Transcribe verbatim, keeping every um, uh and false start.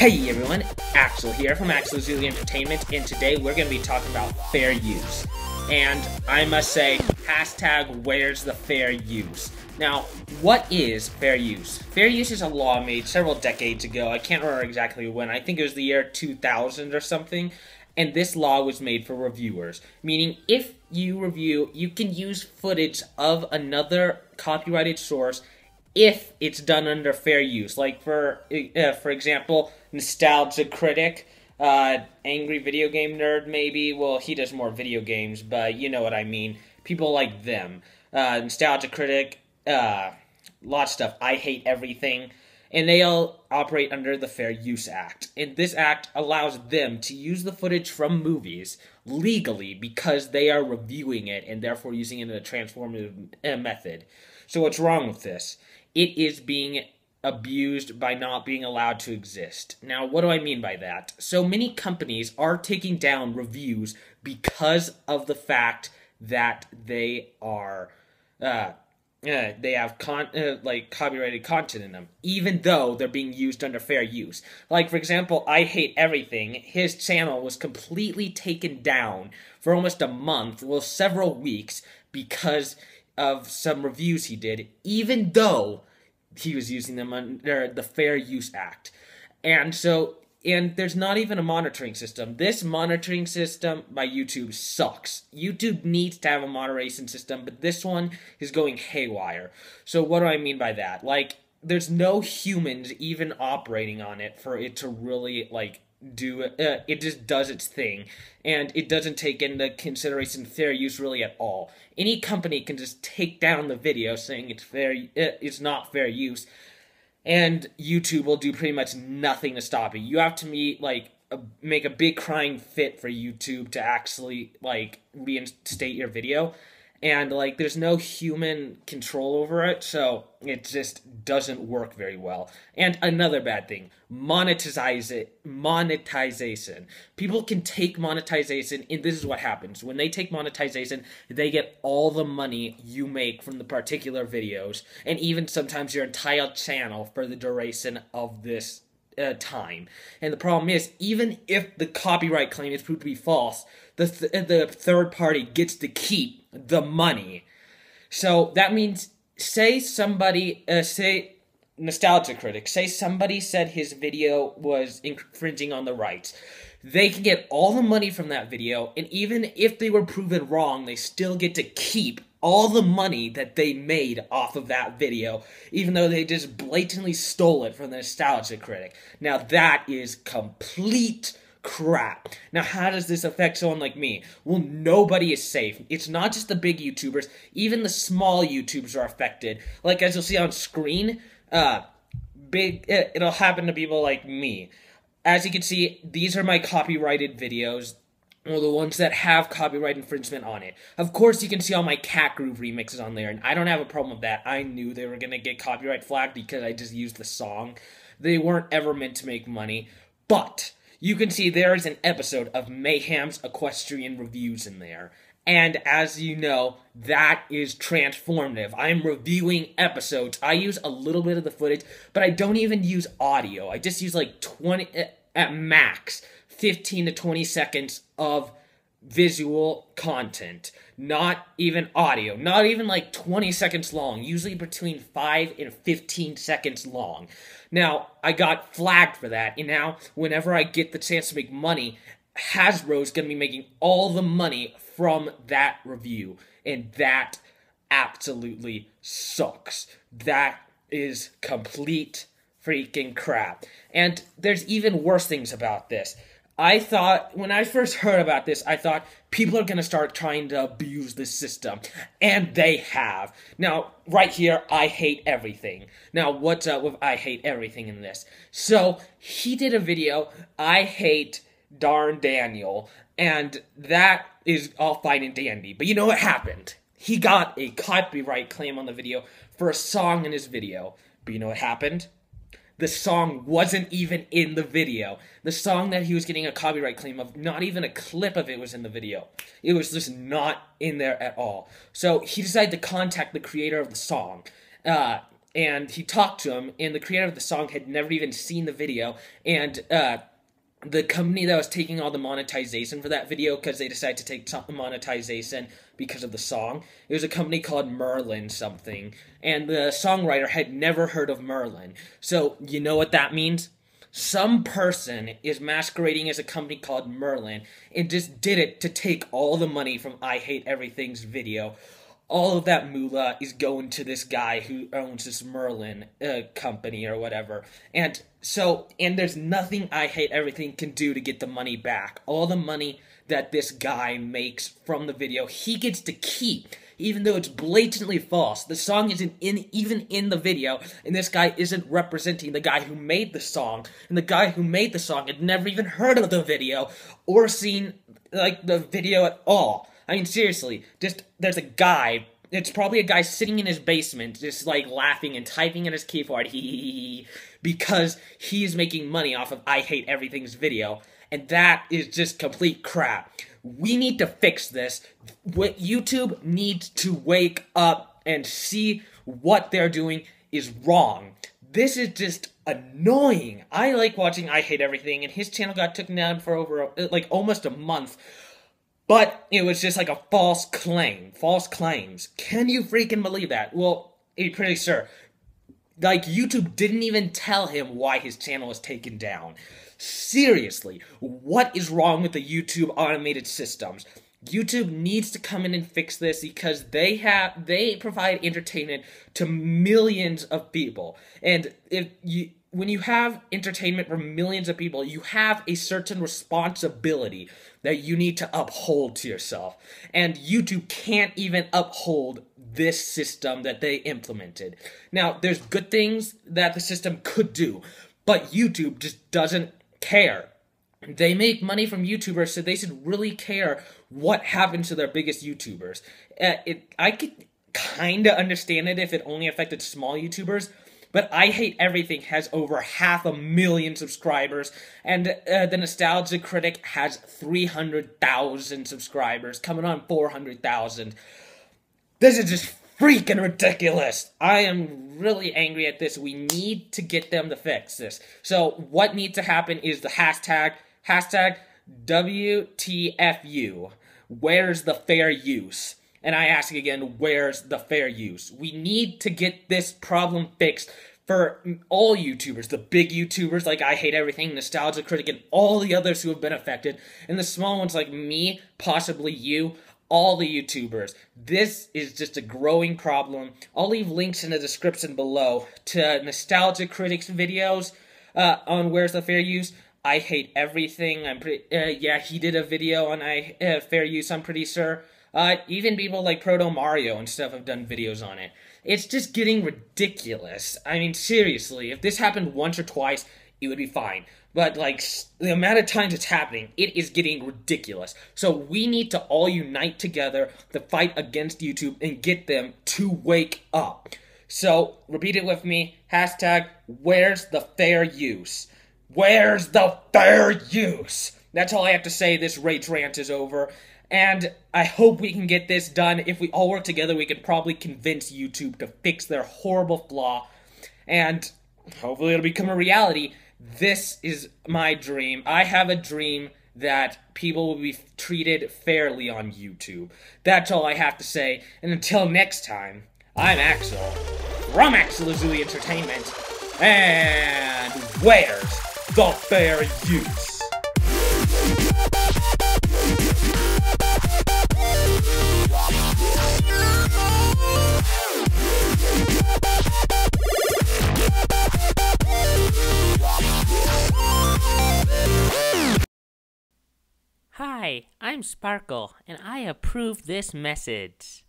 Hey everyone, Axel here from Axelazuli Entertainment, and today we're going to be talking about fair use. And I must say, hashtag where's the fair use? Now, what is fair use? Fair use is a law made several decades ago. I can't remember exactly when. I think it was the year two thousand or something. And this law was made for reviewers, meaning if you review, you can use footage of another copyrighted source if it's done under fair use. Like for uh, for example, Nostalgia Critic, uh, Angry Video Game Nerd maybe. Well, he does more video games, but you know what I mean. People like them. Uh, Nostalgia Critic, uh, lots of stuff. I Hate Everything. And they all operate under the Fair Use Act. And this act allows them to use the footage from movies legally because they are reviewing it and therefore using it in a transformative method. So what's wrong with this? It is being abused by not being allowed to exist. Now, what do I mean by that? So many companies are taking down reviews because of the fact that they are... Uh, Uh, they have con uh, like copyrighted content in them, even though they're being used under fair use. Like, for example, I Hate Everything. His channel was completely taken down for almost a month, well, several weeks, because of some reviews he did, even though he was using them under the Fair Use Act. And so, and there's not even a monitoring system. This monitoring system by YouTube sucks. YouTube needs to have a moderation system, but this one is going haywire. So what do I mean by that? Like, there's no humans even operating on it for it to really, like, do it. Uh, it just does its thing, and it doesn't take into consideration fair use really at all. Any company can just take down the video saying it's fair, it's not fair use, and YouTube will do pretty much nothing to stop it. You have to meet, like, a, make a big crying fit for YouTube to actually, like, reinstate your video. And, like, there's no human control over it, so it just doesn't work very well. And another bad thing, monetize it, monetization. People can take monetization, and this is what happens. When they take monetization, they get all the money you make from the particular videos, and even sometimes your entire channel for the duration of this Uh, time. And the problem is, even if the copyright claim is proved to be false, the th the third party gets to keep the money. So that means, say somebody, uh, say Nostalgia Critic, say somebody said his video was infringing on the rights. They can get all the money from that video, and even if they were proven wrong, they still get to keep all the money that they made off of that video, even though they just blatantly stole it from the Nostalgia Critic. Now, that is complete crap. Now, how does this affect someone like me? Well, nobody is safe. It's not just the big YouTubers. Even the small YouTubers are affected. Like, as you'll see on screen, uh, big it'll happen to people like me. As you can see, these are my copyrighted videos, or the ones that have copyright infringement on it. Of course, you can see all my Cat Groove remixes on there, and I don't have a problem with that. I knew they were going to get copyright flagged because I just used the song. They weren't ever meant to make money. But you can see there is an episode of Mayhem's Equestrian Reviews in there. And as you know, that is transformative. I'm reviewing episodes. I use a little bit of the footage, but I don't even use audio. I just use like twenty, at max, fifteen to twenty seconds of visual content. Not even audio. Not even like twenty seconds long. Usually between five and fifteen seconds long. Now, I got flagged for that. And now, whenever I get the chance to make money, Hasbro's going to be making all the money from that review, and that absolutely sucks. That is complete freaking crap. And there's even worse things about this. I thought, when I first heard about this, I thought people are going to start trying to abuse this system, and they have. Now, right here, I Hate Everything. Now, what's up with I Hate Everything in this? So, he did a video, I Hate Darn Daniel, and that is all fine and dandy. But you know what happened? He got a copyright claim on the video for a song in his video. But you know what happened? The song wasn't even in the video. The song that he was getting a copyright claim of, not even a clip of it was in the video. It was just not in there at all. So he decided to contact the creator of the song, uh, and he talked to him, and the creator of the song had never even seen the video, and uh, the company that was taking all the monetization for that video, because they decided to take t- monetization because of the song, it was a company called Merlin something, and the songwriter had never heard of Merlin. So, you know what that means? Some person is masquerading as a company called Merlin and just did it to take all the money from I Hate Everything's video. All of that moolah is going to this guy who owns this Merlin uh, company or whatever. And so, and there's nothing I Hate Everything can do to get the money back. All the money that this guy makes from the video, he gets to keep, even though it's blatantly false. The song isn't in even in the video, and this guy isn't representing the guy who made the song, and the guy who made the song had never even heard of the video or seen, like, the video at all. I mean, seriously, just, there's a guy, it's probably a guy sitting in his basement, just, like, laughing and typing on his keyboard, hee hee hee, because he's making money off of I Hate Everything's video, and that is just complete crap. We need to fix this. What YouTube needs to wake up and see what they're doing is wrong. This is just annoying. I like watching I Hate Everything, and his channel got taken down for over, like, almost a month. But it was just like a false claim. False claims. Can you freaking believe that? Well, I'm pretty sure. Like, YouTube didn't even tell him why his channel was taken down. Seriously, what is wrong with the YouTube automated systems? YouTube needs to come in and fix this because they have they provide entertainment to millions of people. And if you when you have entertainment for millions of people, you have a certain responsibility that you need to uphold to yourself. And YouTube can't even uphold this system that they implemented. Now, there's good things that the system could do, but YouTube just doesn't care. They make money from YouTubers, so they should really care what happened to their biggest YouTubers. Uh, it, I could kind of understand it if it only affected small YouTubers, but I Hate Everything has over half a million subscribers, and uh, the Nostalgia Critic has three hundred thousand subscribers, coming on four hundred thousand. This is just freaking ridiculous. I am really angry at this. We need to get them to fix this. So what needs to happen is the hashtag, hashtag W T F U. Where's the fair use? And I ask again, where's the fair use? We need to get this problem fixed for all YouTubers, the big YouTubers like I Hate Everything, Nostalgia Critic, and all the others who have been affected, and the small ones like me, possibly you, all the YouTubers. This is just a growing problem. I'll leave links in the description below to Nostalgia Critic's videos uh, on where's the fair use. I Hate Everything. I'm pretty. Uh, yeah, he did a video on I uh, fair use, I'm pretty sure. Uh, even people like Proto Mario and stuff have done videos on it. It's just getting ridiculous. I mean, seriously, if this happened once or twice, it would be fine. But, like, the amount of times it's happening, it is getting ridiculous. So we need to all unite together to fight against YouTube and get them to wake up. So, repeat it with me. Hashtag, where's the fair use? Where's the fair use? That's all I have to say. This rage rant is over. And I hope we can get this done. If we all work together, we can probably convince YouTube to fix their horrible flaw. And hopefully it'll become a reality. This is my dream. I have a dream that people will be treated fairly on YouTube. That's all I have to say. And until next time, I'm Axel from Axelazuli Entertainment. And where's the fair use? Hi, I'm Sparkle, and I approve this message.